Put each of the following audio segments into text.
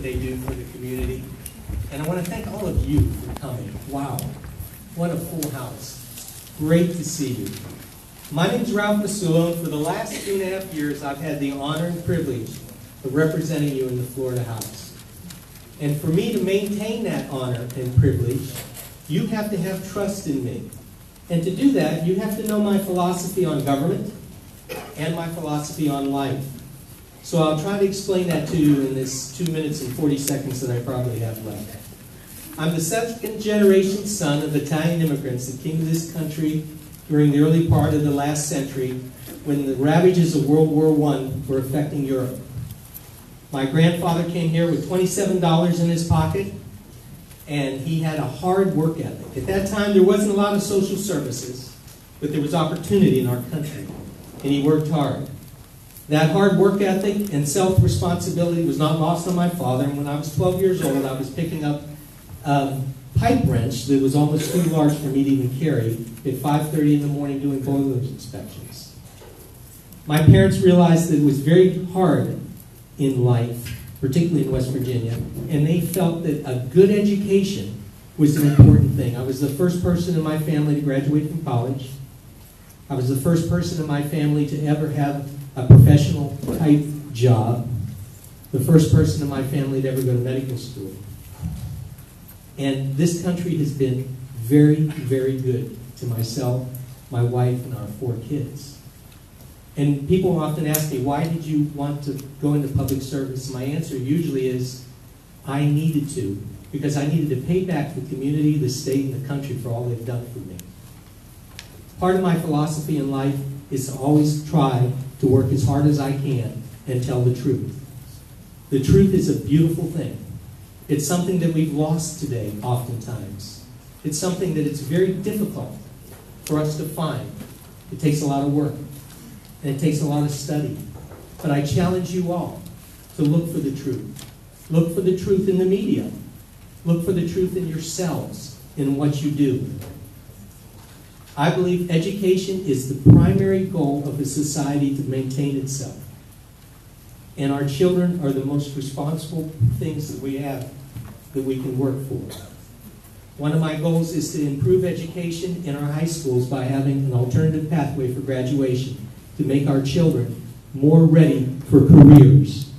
that they do for the community. And I want to thank all of you for coming. Wow, what a full house. Great to see you. My name is Ralph Massullo, and for the last 2.5 years, I've had the honor and privilege of representing you in the Florida House. And for me to maintain that honor and privilege, you have to have trust in me. And to do that, you have to know my philosophy on government and my philosophy on life. So I'll try to explain that to you in this 2 minutes and 40 seconds that I probably have left. I'm the second generation son of Italian immigrants that came to this country during the early part of the last century when the ravages of World War I were affecting Europe. My grandfather came here with $27 in his pocket, and he had a hard work ethic. At that time, there wasn't a lot of social services, but there was opportunity in our country, and he worked hard. That hard work ethic and self-responsibility was not lost on my father, and when I was 12 years old, I was picking up a pipe wrench that was almost too large for me to even carry at 5:30 in the morning doing boiler inspections. My parents realized that it was very hard in life, particularly in West Virginia, and they felt that a good education was an important thing. I was the first person in my family to graduate from college. I was the first person in my family to ever have a professional type job. The first person in my family to ever go to medical school. And this country has been very, very good to myself, my wife, and our 4 kids. And people often ask me, why did you want to go into public service? My answer usually is, I needed to, because I needed to pay back the community, the state, and the country for all they've done for me. Part of my philosophy in life is to always try to work as hard as I can and tell the truth. The truth is a beautiful thing. It's something that we've lost today, oftentimes. It's something that it's very difficult for us to find. It takes a lot of work. And it takes a lot of study. But I challenge you all to look for the truth. Look for the truth in the media. Look for the truth in yourselves, in what you do. I believe education is the primary goal of a society to maintain itself. And our children are the most responsible things that we have that we can work for. One of my goals is to improve education in our high schools by having an alternative pathway for graduation, to make our children more ready for careers.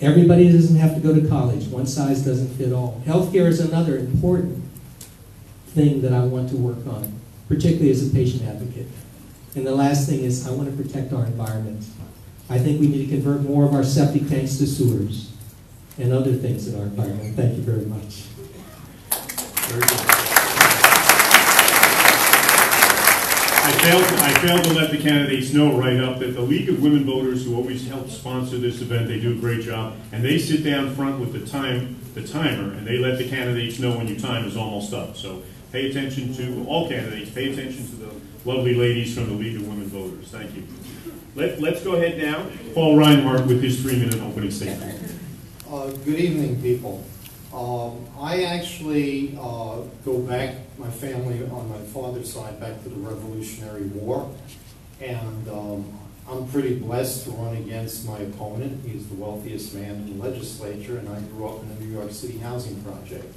Everybody doesn't have to go to college. One size doesn't fit all. Healthcare is another important thing that I want to work on, particularly as a patient advocate. And the last thing is I want to protect our environment. I think we need to convert more of our septic tanks to sewers and other things in our environment. Thank you very much. Very good. I failed to let the candidates know right up that the League of Women Voters, who always help sponsor this event, they do a great job, and they sit down front with the timer, and they let the candidates know when your time is almost up. So pay attention to all candidates. Pay attention to the lovely ladies from the League of Women Voters. Thank you. Let's go ahead now. Paul Reinhardt with his 3-minute opening statement. Good evening, people. I actually go back, my family on my father's side, back to the Revolutionary War, and I'm pretty blessed to run against my opponent. He's the wealthiest man in the legislature, and I grew up in the New York City housing project.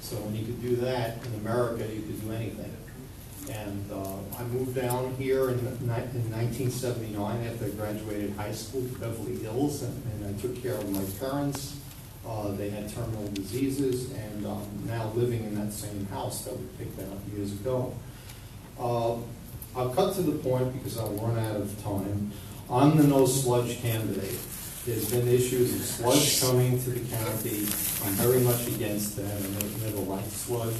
So when you could do that in America, you could do anything. And I moved down here in 1979 after I graduated high school to Beverly Hills, and I took care of my parents. They had terminal diseases, and now living in that same house that we picked out years ago. I'll cut to the point because I'll run out of time. I'm the no-sludge candidate. There's been issues of sludge coming to the county. I'm very much against that. I never liked sludge.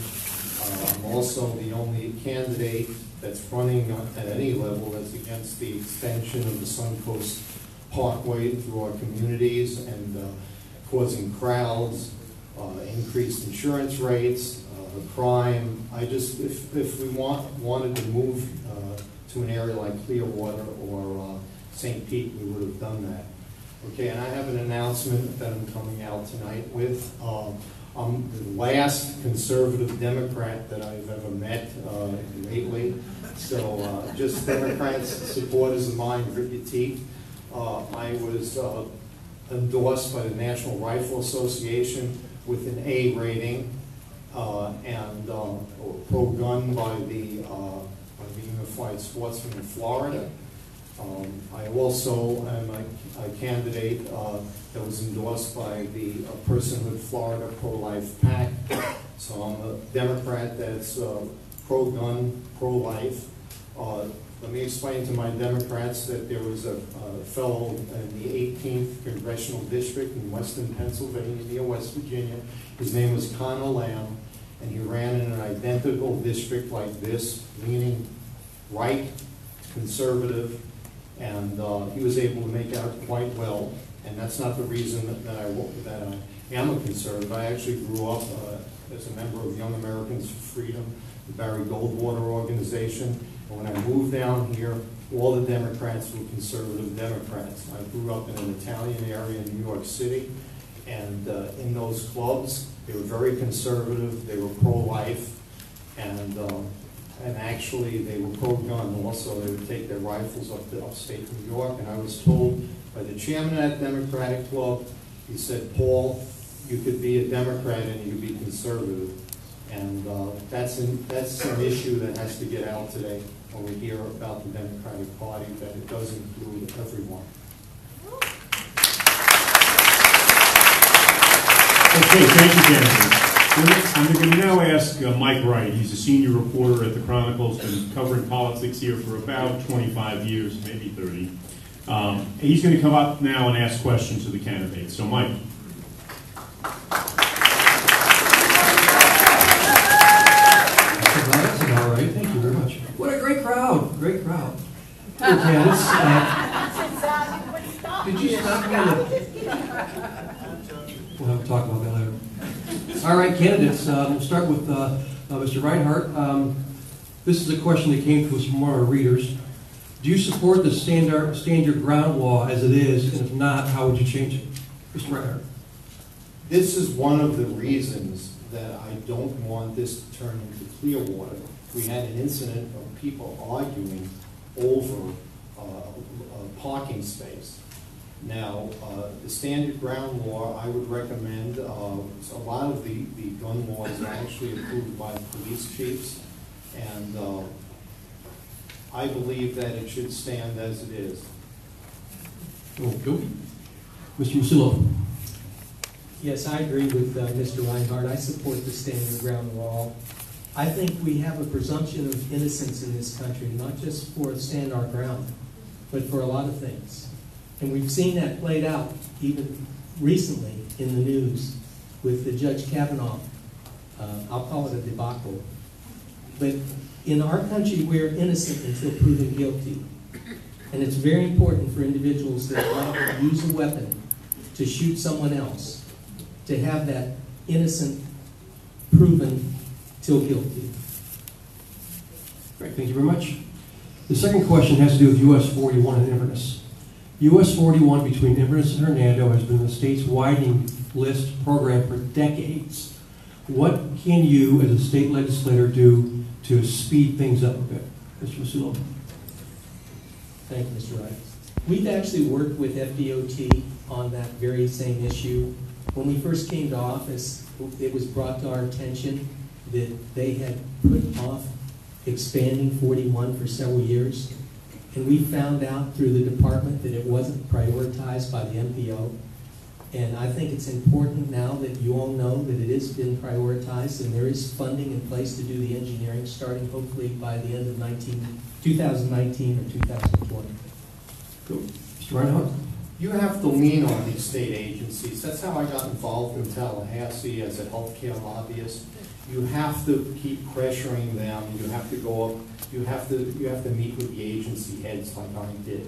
I'm also the only candidate that's running at any level that's against the extension of the Suncoast Parkway through our communities, and causing crowds, increased insurance rates, crime. I just, if we wanted to move to an area like Clearwater or St. Pete, we would have done that. Okay, and I have an announcement that I'm coming out tonight with. I'm the last conservative Democrat that I've ever met lately. So just Democrats, supporters of mine, grit your teeth. I was endorsed by the National Rifle Association with an A rating, and pro-gun by the Unified Sportsman in Florida. I also am a candidate that was endorsed by the Personhood Florida Pro-Life PAC. So I'm a Democrat that's pro-gun, pro-life. Let me explain to my Democrats that there was a fellow in the 18th Congressional District in Western Pennsylvania, near West Virginia. His name was Connor Lamb, and he ran in an identical district like this, leaning right, conservative, and he was able to make out quite well. And that's not the reason that I am a conservative. I actually grew up as a member of Young Americans for Freedom, the Barry Goldwater organization. When I moved down here, all the Democrats were conservative Democrats. I grew up in an Italian area in New York City, and in those clubs, they were very conservative, they were pro-life, and actually they were pro-gun also. They would take their rifles up to upstate New York, and I was told by the chairman of that Democratic club, he said, Paul, you could be a Democrat and you could be conservative. And that's an issue that has to get out today when we hear about the Democratic Party, that it does include everyone. Okay, thank you, Jennifer. I'm going to now ask Mike Wright. He's a senior reporter at the Chronicle, been covering politics here for about 25 years, maybe 30. He's going to come up now and ask questions to the candidates. So, Mike. Great crowd. Okay, let's did you stop me? We'll have to talk about that later. All right, candidates. We'll start with Mr. Reinhardt. This is a question that came to us from one of our readers. Do you support the stand your ground law as it is, and if not, how would you change it? Mr. Reinhardt. This is one of the reasons that I don't want this to turn into Clearwater. We had an incident of people arguing over a parking space. Now, the standard ground law, I would recommend, a lot of the gun laws are actually approved by police chiefs, and I believe that it should stand as it is. Okay. Mr. Massullo. Yes, I agree with Mr. Reinhardt. I support the standard ground law. I think we have a presumption of innocence in this country, not just for stand our ground, but for a lot of things. And we've seen that played out even recently in the news with the Judge Kavanaugh, I'll call it a debacle. But in our country, we're innocent until proven guilty. And it's very important for individuals that want to use a weapon to shoot someone else, to have that innocent, proven still guilty. Great, thank you very much. The second question has to do with US 41 and Inverness. US 41 between Inverness and Hernando has been the state's widening list program for decades. What can you, as a state legislator, do to speed things up a bit? Mr. Massullo. Thank you, Mr. Wright. We've actually worked with FDOT on that very same issue. When we first came to office, it was brought to our attention that they had put off expanding 41 for several years. And we found out through the department that it wasn't prioritized by the MPO. And I think it's important now that you all know that it has been prioritized and there is funding in place to do the engineering starting hopefully by the end of 2019 or 2020. Cool. Mr. Reinhardt? You have to lean on these state agencies. That's how I got involved in Tallahassee as a healthcare lobbyist. You have to keep pressuring them. You have to go up. You have to meet with the agency heads like I did.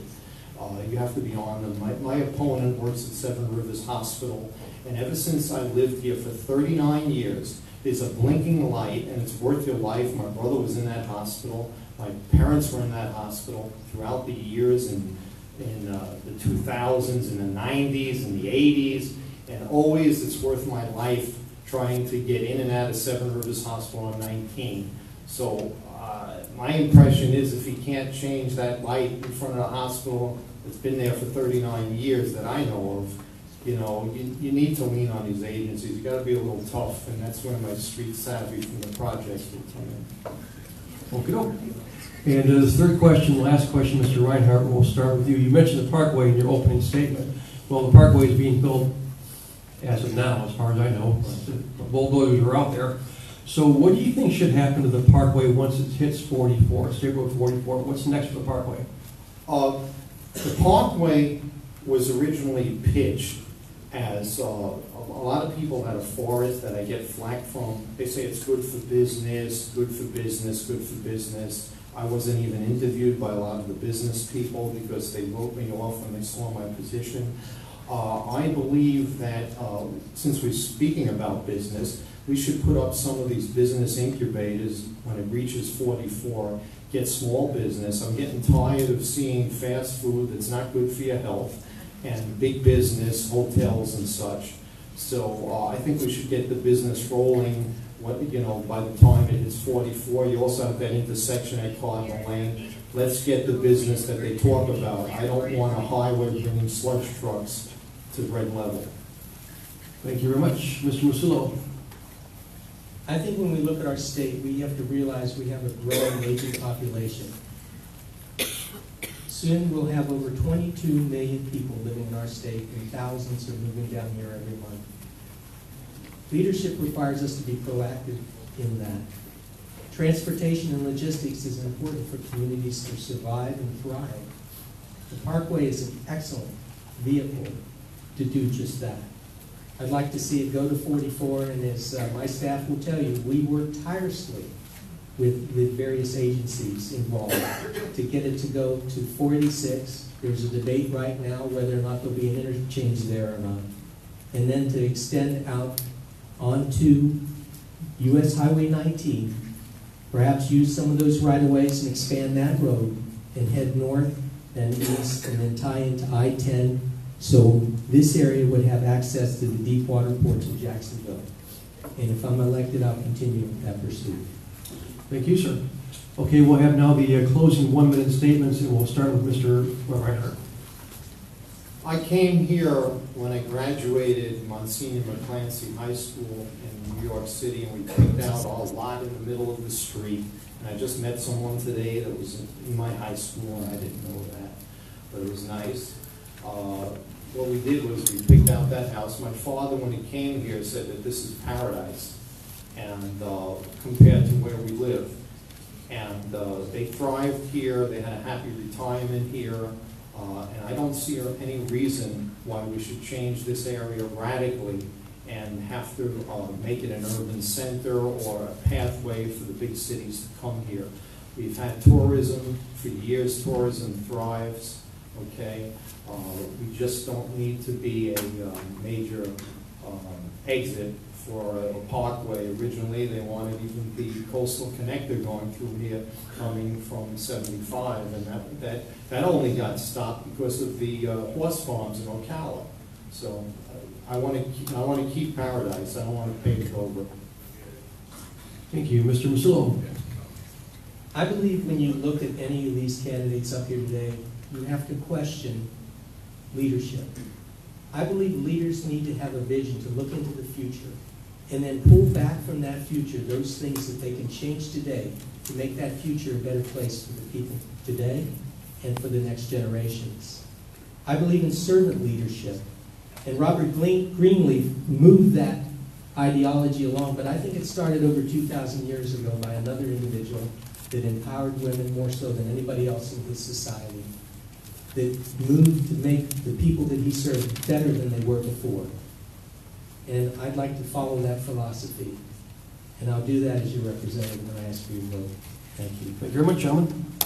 You have to be on them. My opponent works at Seven Rivers Hospital, and ever since I lived here for 39 years, there's a blinking light, and it's worth your life. My brother was in that hospital. My parents were in that hospital throughout the years in the 2000s, in the 90s, in the 80s, and always it's worth my life trying to get in and out of Seven Rivers Hospital on 19. So my impression is if he can't change that light in front of the hospital that's been there for 39 years that I know of, you know, you need to lean on these agencies. You got to be a little tough, and that's where my street savvy from the projects will come in. Okay. And this third question, last question, Mr. Reinhardt, we'll start with you. You mentioned the parkway in your opening statement. Well, the parkway is being built as of now, as far as I know. The bulldozers are out there. So what do you think should happen to the parkway once it hits 44, State Road 44? What's next for the parkway? The parkway was originally pitched as a lot of people had a forest that I get flack from. They say it's good for business, good for business, good for business. I wasn't even interviewed by a lot of the business people because they wrote me off when they saw my position. I believe that since we're speaking about business, we should put up some of these business incubators when it reaches 44, get small business. I'm getting tired of seeing fast food that's not good for your health and big business, hotels and such. So I think we should get the business rolling. What, you know, by the time it is 44, you also have that intersection at Connor Lamb. Let's get the business that they talk about. I don't want a highway bringing sludge trucks to red level. Thank you very much. Mr. Massullo. I think when we look at our state, we have to realize we have a growing aging population. Soon we'll have over 22 million people living in our state, and thousands are moving down here every month. Leadership requires us to be proactive in that. Transportation and logistics is important for communities to survive and thrive. The parkway is an excellent vehicle to do just that. I'd like to see it go to 44, and as my staff will tell you, we work tirelessly with various agencies involved to get it to go to 46. There's a debate right now whether or not there'll be an interchange there or not. And then to extend out onto US Highway 19, perhaps use some of those right-of-ways and expand that road and head north and east and then tie into I-10. So this area would have access to the deep water ports of Jacksonville. And if I'm elected, I'll continue that pursuit. Thank you, sir. Okay, we'll have now the closing one-minute statements, and we'll start with Mr. Reinhardt. I came here when I graduated Monsignor McClancy High School in New York City, and we picked out a lot in the middle of the street. And I just met someone today that was in my high school, and I didn't know that, but it was nice. What we did was we picked out that house. My father, when he came here, said that this is paradise, and compared to where we live. And they thrived here. They had a happy retirement here. And I don't see any reason why we should change this area radically and have to make it an urban center or a pathway for the big cities to come here. We've had tourism for years. Tourism thrives, okay? We just don't need to be a major exit for a parkway. Originally, they wanted even the coastal connector going through here, coming from 75, and that only got stopped because of the horse farms in Ocala. So I want to keep paradise. I don't want to pave it over. Thank you, Mr. Massullo. I believe when you look at any of these candidates up here today, you have to question leadership. I believe leaders need to have a vision to look into the future and then pull back from that future those things that they can change today to make that future a better place for the people today and for the next generations. I believe in servant leadership, and Robert Greenleaf moved that ideology along, but I think it started over 2,000 years ago by another individual that empowered women more so than anybody else in his society, that moved to make the people that he served better than they were before. And I'd like to follow that philosophy. And I'll do that as your representative when I ask for your vote. Thank you. Thank you very much, gentlemen.